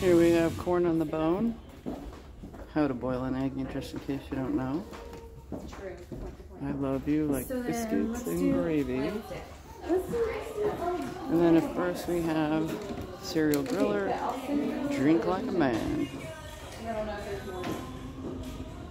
Here we have corn on the bone. How to boil an egg, just in case you don't know. True. I love you like so biscuits and gravy. And then of course we have cereal griller. Drink like a man.